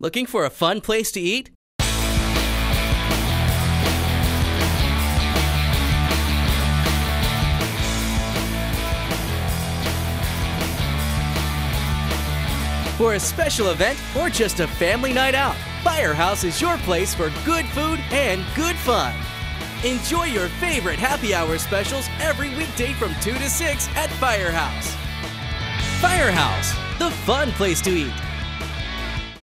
Looking for a fun place to eat? For a special event or just a family night out, Firehouse is your place for good food and good fun. Enjoy your favorite happy hour specials every weekday from 2 to 6 at Firehouse. Firehouse, the fun place to eat.